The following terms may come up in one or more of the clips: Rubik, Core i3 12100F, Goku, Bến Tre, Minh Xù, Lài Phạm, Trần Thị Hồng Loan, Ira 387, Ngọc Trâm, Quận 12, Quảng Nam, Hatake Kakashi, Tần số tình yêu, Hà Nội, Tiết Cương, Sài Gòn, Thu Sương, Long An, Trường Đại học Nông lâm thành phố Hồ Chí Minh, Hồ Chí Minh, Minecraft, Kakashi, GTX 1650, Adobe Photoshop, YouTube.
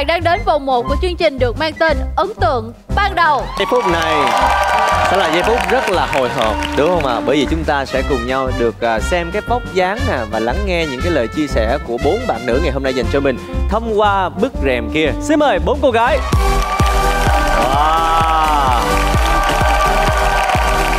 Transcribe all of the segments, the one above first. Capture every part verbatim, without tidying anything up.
bạn đang đến vòng một của chương trình được mang tên Ấn tượng ban đầu. Giây phút này sẽ là giây phút rất là hồi hộp, đúng không ạ? À? Bởi vì chúng ta sẽ cùng nhau được xem cái vóc dáng nè và lắng nghe những cái lời chia sẻ của bốn bạn nữ ngày hôm nay dành cho mình thông qua bức rèm kia. Xin mời bốn cô gái. Wow.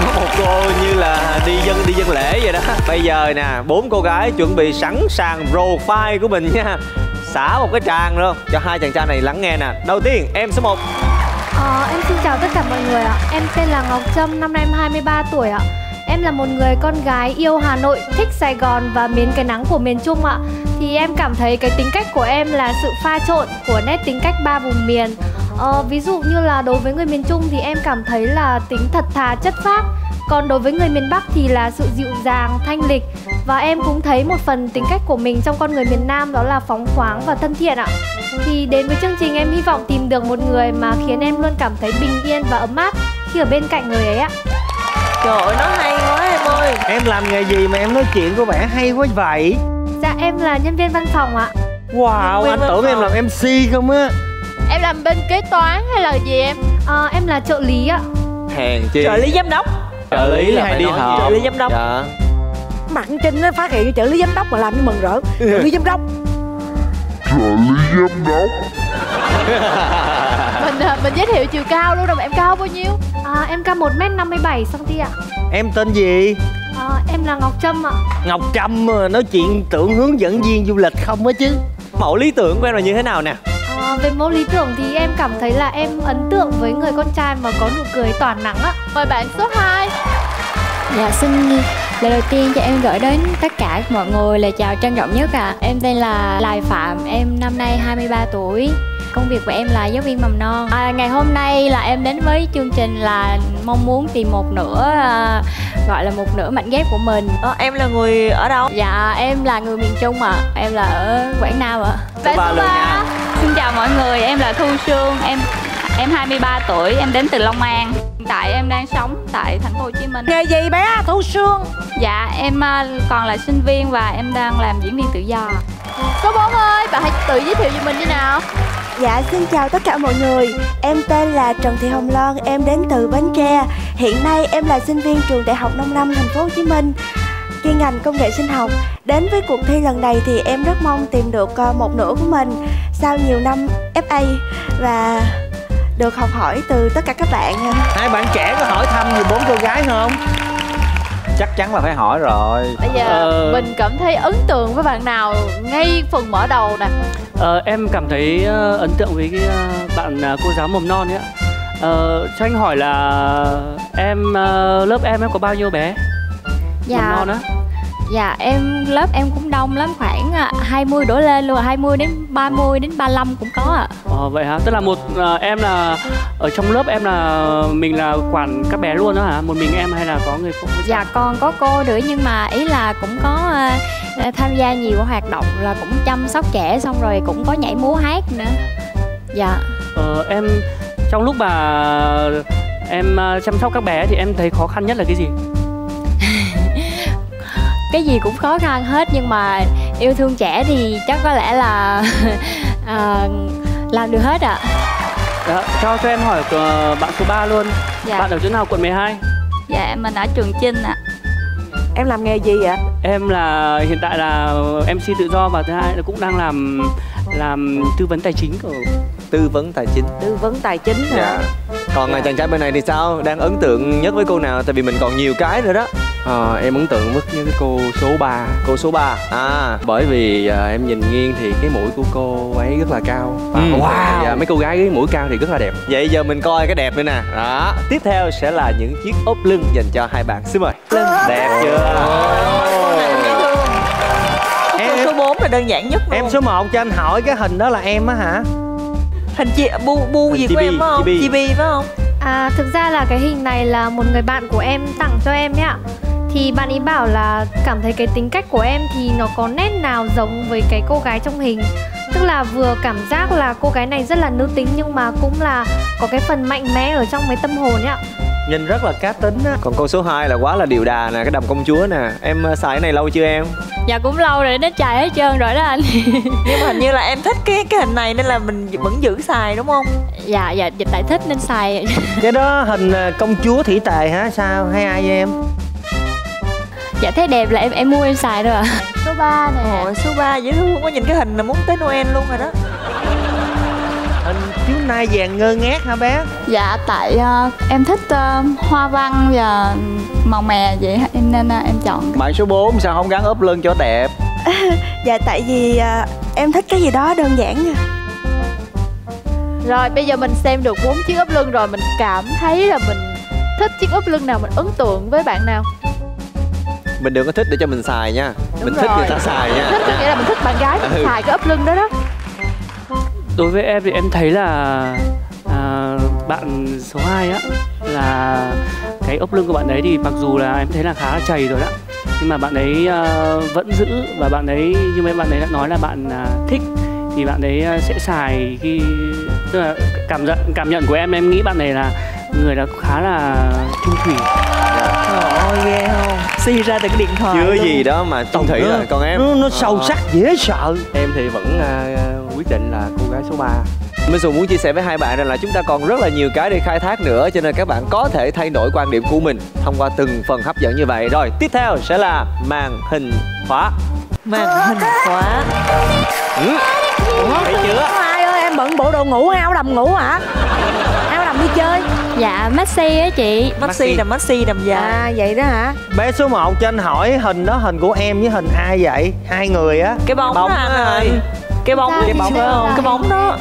Có một cô như là đi dân đi dân lễ vậy đó. Bây giờ nè, bốn cô gái chuẩn bị sẵn sàng profile của mình nha. Xả một cái tràng luôn cho hai chàng trai này lắng nghe nè. Đầu tiên em số một. Ờ, em xin chào tất cả mọi người ạ. Em tên là Ngọc Trâm, năm nay em hai mươi ba tuổi ạ. Em là một người con gái yêu Hà Nội, thích Sài Gòn và mến cái nắng của miền Trung ạ. Thì em cảm thấy cái tính cách của em là sự pha trộn của nét tính cách ba vùng miền. Ờ, ví dụ như là đối với người miền Trung thì em cảm thấy là tính thật thà, chất phác. Còn đối với người miền Bắc thì là sự dịu dàng, thanh lịch. Và em cũng thấy một phần tính cách của mình trong con người miền Nam đó là phóng khoáng và thân thiện ạ. Thì đến với chương trình em hy vọng tìm được một người mà khiến em luôn cảm thấy bình yên và ấm áp khi ở bên cạnh người ấy ạ. Trời ơi, nó hay quá em ơi. Em làm nghề gì mà em nói chuyện của bạn hay quá vậy? Dạ em là nhân viên văn phòng ạ. Wow, anh tưởng phòng. Em làm em xê không á. Em làm bên kế toán hay là gì em? À, em là trợ lý ạ. Hèn chi. Trợ lý giám đốc. Trợ lý là hay đi học. Trợ lý giám đốc. Dạ. Mặt Trinh nó phát hiện trợ lý giám đốc mà làm như mừng rỡ. Trợ lý giám đốc. Trợ lý giám đốc. Mình mình giới thiệu chiều cao luôn rồi, mà em cao bao nhiêu? À, em cao một mét năm mươi bảy xăng-ti-mét ạ. Em tên gì? À, em là Ngọc Trâm ạ. Ngọc Trâm mà nói chuyện tưởng hướng dẫn viên du lịch không á chứ. Mẫu lý tưởng của em là như thế nào nè? À, về mẫu lý tưởng thì em cảm thấy là em ấn tượng với người con trai mà có nụ cười tỏa nắng á. Mời bạn số hai. Dạ xin lời đầu tiên cho em gửi đến tất cả mọi người lời chào trân trọng nhất ạ. À. Em tên là Lài Phạm, em năm nay hai mươi ba tuổi. Công việc của em là giáo viên mầm non. À, ngày hôm nay là em đến với chương trình là mong muốn tìm một nửa à, gọi là một nửa mảnh ghép của mình. Ờ, em là người ở đâu? Dạ em là người miền Trung ạ. À. Em là ở Quảng Nam ạ. À. Xin chào mọi người, em là Thu Sương, em em hai mươi ba tuổi, em đến từ Long An. Hiện tại em đang sống tại thành phố Hồ Chí Minh. Nghề gì bé Thu Sương? Dạ em còn là sinh viên và em đang làm diễn viên tự do. Số bốn ơi, bạn hãy tự giới thiệu cho mình như nào. Dạ xin chào tất cả mọi người, em tên là Trần Thị Hồng Loan, em đến từ Bến Tre. Hiện nay em là sinh viên trường Đại học Nông lâm thành phố Hồ Chí Minh, chuyên ngành công nghệ sinh học. Đến với cuộc thi lần này thì em rất mong tìm được một nửa của mình sau nhiều năm ép a và được học hỏi từ tất cả các bạn. Hai bạn trẻ có hỏi thăm gì bốn cô gái không? Chắc chắn là phải hỏi rồi. Bây giờ ờ... mình cảm thấy ấn tượng với bạn nào ngay phần mở đầu nè? Ờ, em cảm thấy uh, ấn tượng với cái uh, bạn uh, cô giáo mầm non ấy ạ. Ờ, cho anh hỏi là em uh, lớp em em có bao nhiêu bé? Dạ. Mầm non á? Dạ em lớp em cũng đông lắm, khoảng hai mươi đổ lên luôn, hai mươi đến ba mươi đến ba mươi lăm cũng có ạ. Ờ vậy hả? Tức là một uh, em là ở trong lớp em là mình là quản các bé luôn đó hả? Một mình em hay là có người phụ? Dạ còn có cô nữa, nhưng mà ý là cũng có uh, tham gia nhiều hoạt động, là cũng chăm sóc trẻ xong rồi cũng có nhảy múa hát nữa. Dạ. Ờ em trong lúc mà em chăm sóc các bé thì em thấy khó khăn nhất là cái gì? Cái gì cũng khó khăn hết, nhưng mà yêu thương trẻ thì chắc có lẽ là à, làm được hết ạ. Đó, cho cho em hỏi bạn số ba luôn. Dạ. Bạn ở chỗ nào, quận mười hai? Dạ em mình ở Trường Chinh ạ. Em làm nghề gì vậy? Em là hiện tại là em xê tự do và thứ hai là cũng đang làm làm tư vấn tài chính của... Tư vấn tài chính. Tư vấn tài chính hả? Dạ. Còn dạ. Chàng trai bên này thì sao? Đang ấn tượng nhất với cô nào? Tại vì mình còn nhiều cái nữa đó. À, em ấn tượng với cái cô số ba. Cô số ba à, bởi vì à, em nhìn nghiêng thì cái mũi của cô ấy rất là cao và ừ. Wow. Và mấy cô gái cái mũi cao thì rất là đẹp. Vậy giờ mình coi cái đẹp nữa nè. Đó. Tiếp theo sẽ là những chiếc ốp lưng dành cho hai bạn. Xin mời. Lưng. Đẹp chưa? Oh. Em, em số bốn là đơn giản nhất luôn. Em số một cho anh hỏi cái hình đó là em á hả? Hình chị bu bu hình gì của em không? Chibi phải không? À thực ra là cái hình này là một người bạn của em tặng cho em ấy ạ. Thì bạn ấy bảo là cảm thấy cái tính cách của em thì nó có nét nào giống với cái cô gái trong hình. Tức là vừa cảm giác là cô gái này rất là nữ tính nhưng mà cũng là có cái phần mạnh mẽ ở trong cái tâm hồn ấy ạ. nhìn rất là cá tính á. Còn câu số hai là quá là điều đà nè, cái đầm công chúa nè. Em xài cái này lâu chưa em? Dạ cũng lâu rồi, nó chài hết trơn rồi đó anh. Nhưng mà hình như là em thích cái cái hình này nên là mình vẫn giữ xài đúng không? Dạ dạ dịch tại thích nên xài. Cái đó hình công chúa Thủy Tề hả? Sao hay ai vậy em? Dạ thấy đẹp là em em mua em xài thôi à. Số ba nè. Ôi, số ba dễ thương quá, nhìn cái hình là muốn tới Noel luôn rồi đó. Hình chiếu nai vàng ngơ ngác hả bé? Dạ tại uh, em thích uh, hoa văn và màu mè vậy em nên uh, em chọn. Bạn số bốn sao không gắn ốp lưng cho đẹp? Dạ tại vì uh, em thích cái gì đó đơn giản nha. Rồi bây giờ mình xem được bốn chiếc ốp lưng rồi, mình cảm thấy là mình thích chiếc ốp lưng nào, mình ấn tượng với bạn nào? Mình đừng có thích để cho mình xài nha. Đúng mình rồi. Thích người ta xài nha. Thích nghĩa là mình thích bạn gái mình ừ. xài cái ốp lưng đó đó. Đối với em thì em thấy là à, bạn số hai á, là cái ốp lưng của bạn ấy thì mặc dù là em thấy là khá là chày rồi đó, nhưng mà bạn ấy à, vẫn giữ. Và bạn ấy, như mấy bạn ấy đã nói là bạn à, thích thì bạn ấy sẽ xài khi, tức là cảm nhận, cảm nhận của em, em nghĩ bạn này là người đã khá là trung thủy. Trời ơi ghê không? Suy ra từ cái điện thoại chưa gì đó mà trung thủy rồi, còn em nó, nó sâu sắc dễ sợ. Em thì vẫn uh, quyết định là cô gái số ba. Minh Xù muốn chia sẻ với hai bạn rằng là chúng ta còn rất là nhiều cái để khai thác nữa, cho nên các bạn có thể thay đổi quan điểm của mình thông qua từng phần hấp dẫn như vậy. Rồi tiếp theo sẽ là màn hình khóa. Màn hình khóa. Ừ. Ủa, thấy chưa? Ai ơi em bận bộ đồ ngủ hay áo đầm ngủ hả? Áo đầm đi chơi. Dạ maxi á chị. Maxi đầm maxi đầm dài. À vậy đó hả? Bé số một cho anh hỏi hình đó hình của em với hình ai vậy? Hai người á. Cái bóng, bóng đó anh ơi. Cái bóng, cái bóng đó. Cái bóng đó.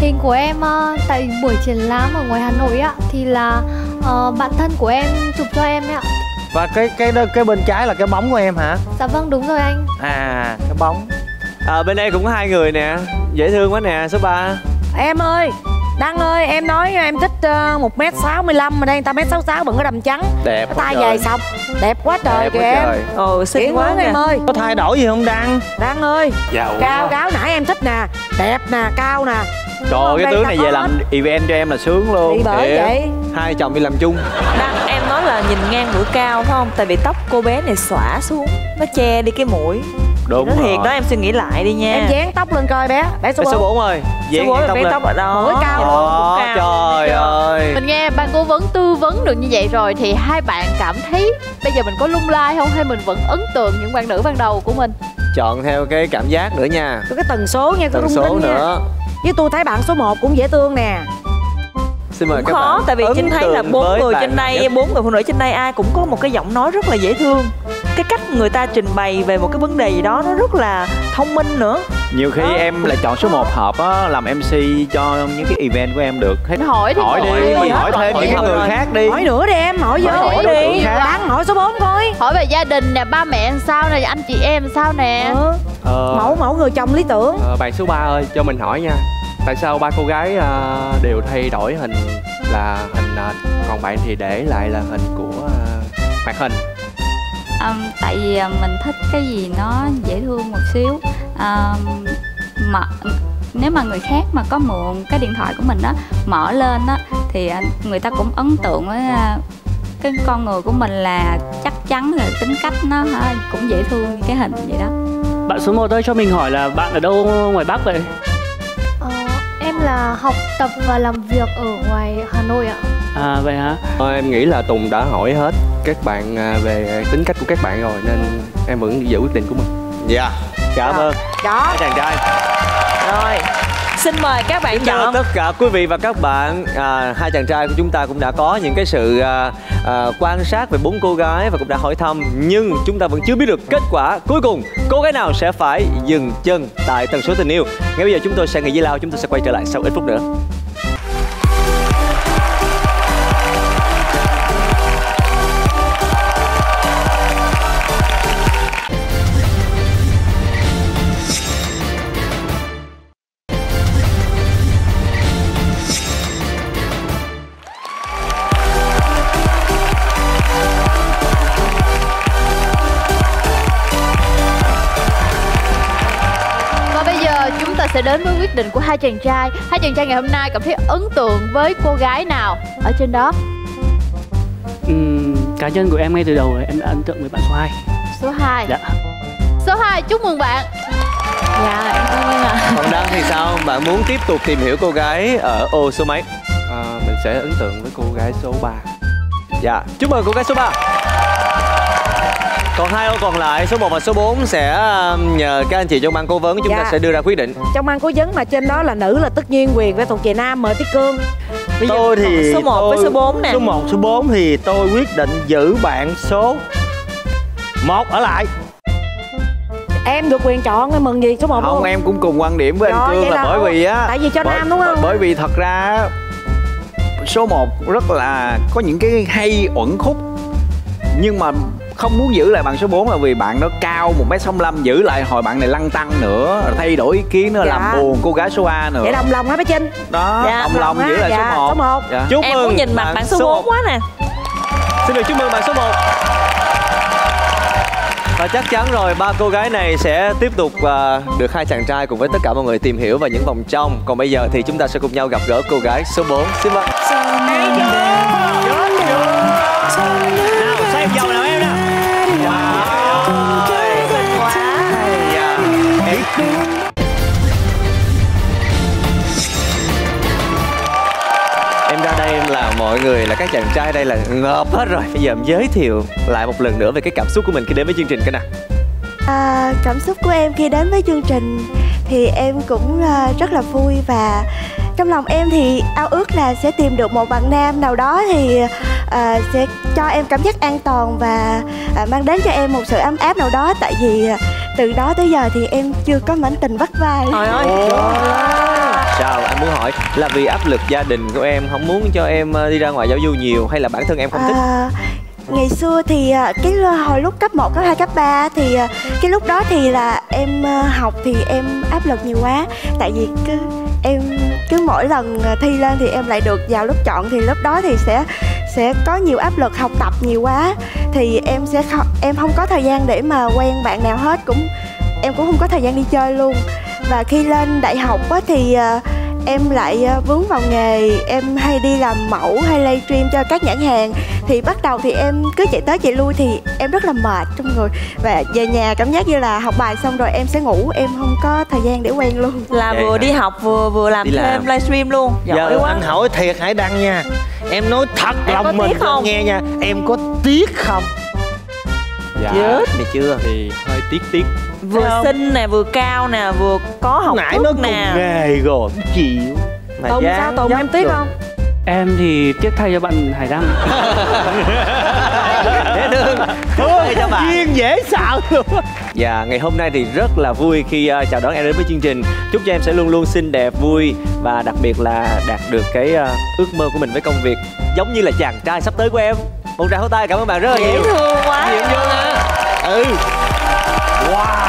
Hình của em tại buổi triển lãm ở ngoài Hà Nội á thì là uh, bạn thân của em chụp cho em ấy ạ. Và cái cái cái bên trái là cái bóng của em hả? Dạ vâng đúng rồi anh. À cái bóng. À, bên đây cũng có hai người nè, dễ thương quá nè, số ba. Em ơi, Đăng ơi, em nói em thích uh, một mét sáu mươi lăm mà đây người ta một mét sáu mươi sáu vẫn có đầm trắng. Đẹp quá. Tay dài sọc, đẹp quá trời. Đẹp kìa quá trời. Em. Ừ, xinh quá nè. Em ơi. Có thay đổi gì không Đăng? Đăng ơi. Dạ, cao cáo nãy em thích nè, đẹp nè, cao nè. Trời ơi, cái tướng này về làm event cho em là sướng luôn. Thì bởi để vậy. Hai chồng đi làm chung. Đăng, em nói là nhìn ngang mũi cao phải không? Tại vì tóc cô bé này xõa xuống, nó che đi cái mũi. Đúng nói thiệt đó, em suy nghĩ lại đi nha. Em dán tóc lên coi bé. Bé số bốn ơi. Dán tóc lên. Tóc ở đó. Mũi cao luôn. Trời ơi. Mình nghe ban cố vấn tư vấn được như vậy rồi thì hai bạn cảm thấy bây giờ mình có lung lai không hay mình vẫn ấn tượng những bạn nữ ban đầu của mình? Chọn theo cái cảm giác nữa nha. Cái tần số nha, cái rung rinh nha. Với tôi thấy bạn số một cũng dễ thương nè. Xin mời các bạn. Khó tại vì Trinh thấy là bốn người trên đây, bốn người phụ nữ trên đây ai cũng có một cái giọng nói rất là dễ thương. Cái cách người ta trình bày về một cái vấn đề gì đó nó rất là thông minh nữa. Nhiều khi đó. Em lại chọn số một hợp á, làm em xê cho những cái event của em được. Mình hỏi đi, hỏi, hỏi đi, mình hỏi thêm hỏi những người rồi. Khác đi. Hỏi nữa đi em, hỏi vô. Hỏi, hỏi đi, Đăng hỏi số bốn thôi. Hỏi về gia đình nè, ba mẹ sao nè, anh chị em sao nè. Ừ. Ờ, mẫu mẫu người chồng lý tưởng. Ờ, bạn số ba ơi, cho mình hỏi nha. Tại sao ba cô gái uh, đều thay đổi hình là hình nền, uh, còn bạn thì để lại là hình của uh, hoạt hình? Um, tại vì mình thích cái gì nó dễ thương một xíu. Um, mà nếu mà người khác mà có mượn cái điện thoại của mình đó mở lên đó thì người ta cũng ấn tượng với cái con người của mình là chắc chắn rồi, tính cách nó cũng dễ thương như cái hình vậy đó. Bạn số một ơi, cho mình hỏi là bạn ở đâu ngoài Bắc vậy? Ờ, em là học tập và làm việc ở ngoài Hà Nội ạ. À vậy hả? Em nghĩ là Tùng đã hỏi hết các bạn về tính cách của các bạn rồi nên em vẫn giữ quyết định của mình. Dạ yeah. Cảm ơn đó chàng trai. Rồi xin mời các bạn chọn. Tất cả quý vị và các bạn, à, hai chàng trai của chúng ta cũng đã có những cái sự à, à, quan sát về bốn cô gái và cũng đã hỏi thăm, nhưng chúng ta vẫn chưa biết được kết quả cuối cùng cô gái nào sẽ phải dừng chân tại tần số tình yêu. Ngay bây giờ chúng tôi sẽ nghỉ giải lao, chúng tôi sẽ quay trở lại sau ít phút nữa. Sẽ đến với quyết định của hai chàng trai. Hai chàng trai ngày hôm nay cảm thấy ấn tượng với cô gái nào ở trên đó? uhm, cá nhân của em ngay từ đầu rồi em đã ấn tượng với bạn số hai. Số hai? Dạ. Số hai, chúc mừng bạn. Dạ, em cảm ơn ạ. Còn Đăng thì sao? Bạn muốn tiếp tục tìm hiểu cô gái ở ô số mấy? À, mình sẽ ấn tượng với cô gái số ba. Dạ, chúc mừng cô gái số ba. Còn hai ô còn lại, số một và số bốn sẽ nhờ các anh chị trong ban cố vấn chúng dạ. ta sẽ đưa ra quyết định. Trong ban cố vấn mà trên đó là nữ là tất nhiên Quyền với thuộc về nam, mời Tiết Cương. Bây tôi giờ, thì số một tôi, với số bốn nè. Số một, số bốn thì tôi quyết định giữ bạn số một ở lại. Em được quyền chọn em mừng gì số một không? Không, em cũng cùng quan điểm với rồi, anh Cương là bởi vì á, tại vì cho bởi, nam đúng không? Bởi vì thật ra số một rất là có những cái hay uẩn khúc, nhưng mà không muốn giữ lại bạn số bốn là vì bạn nó cao một mét sáu mươi lăm, giữ lại hồi bạn này lăn tăng nữa, thay đổi ý kiến nữa, dạ. làm buồn cô gái số A nữa. Vậy đồng lòng hả bé Trinh? Đó, dạ, đồng lòng giữ lại dạ, số một. Số một. Dạ. Chúc em mừng muốn nhìn mặt bạn, bạn số bốn quá nè. Xin được chúc mừng bạn số một. Và chắc chắn rồi, ba cô gái này sẽ tiếp tục uh, được hai chàng trai cùng với tất cả mọi người tìm hiểu vào những vòng trong. Còn bây giờ thì chúng ta sẽ cùng nhau gặp gỡ cô gái số bốn. Xin mời. Mọi người là các chàng trai đây là ngợp hết rồi. Bây giờ em giới thiệu lại một lần nữa về cái cảm xúc của mình khi đến với chương trình cái nào. À, cảm xúc của em khi đến với chương trình thì em cũng rất là vui, và trong lòng em thì ao ước là sẽ tìm được một bạn nam nào đó thì à, sẽ cho em cảm giác an toàn và à, mang đến cho em một sự ấm áp nào đó, tại vì từ đó tới giờ thì em chưa có mảnh tình vắt vai. Trời ơi. Sao anh muốn hỏi là vì áp lực gia đình của em không muốn cho em đi ra ngoài giao du nhiều, hay là bản thân em không thích? À, ngày xưa thì cái hồi lúc cấp một, cấp hai, cấp ba thì cái lúc đó thì là em học thì em áp lực nhiều quá, tại vì cứ em cứ mỗi lần thi lên thì em lại được vào lớp chọn, thì lớp đó thì sẽ sẽ có nhiều áp lực học tập nhiều quá, thì em sẽ không, em không có thời gian để mà quen bạn nào hết, cũng em cũng không có thời gian đi chơi luôn. Và khi lên đại học á, thì uh, em lại uh, vướng vào nghề, em hay đi làm mẫu hay livestream cho các nhãn hàng, thì bắt đầu thì em cứ chạy tới chạy lui thì em rất là mệt trong người, và về nhà cảm giác như là học bài xong rồi em sẽ ngủ, em không có thời gian để quen luôn. Là vậy vừa hả? Đi học vừa vừa làm đi thêm làm. livestream luôn. Giờ dạ, anh hỏi thiệt Hải Đăng nha, em nói thật em lòng mình không? Nghe nha, em có tiếc không? Dạ, chết thì chưa thì hơi tiếc tiếc. Vừa xinh nè, vừa cao nè, vừa có học nãy nó nè. Cùng nghề rồi, chịu. Mà Tùng sao Tùng, em tiếc không? Em thì tiếc thay cho bạn Hải Đăng. Dễ thương, thương cho bạn. Duyên dễ sợ luôn. Dạ, ngày hôm nay thì rất là vui khi uh, chào đón em đến với chương trình. Chúc cho em sẽ luôn luôn xinh đẹp, vui, và đặc biệt là đạt được cái uh, ước mơ của mình với công việc, giống như là chàng trai sắp tới của em. Một tràng pháo tay, cảm ơn bạn rất là dễ nhiều. Dễ thương quá. Dễ thương hả? Ừ. Wow.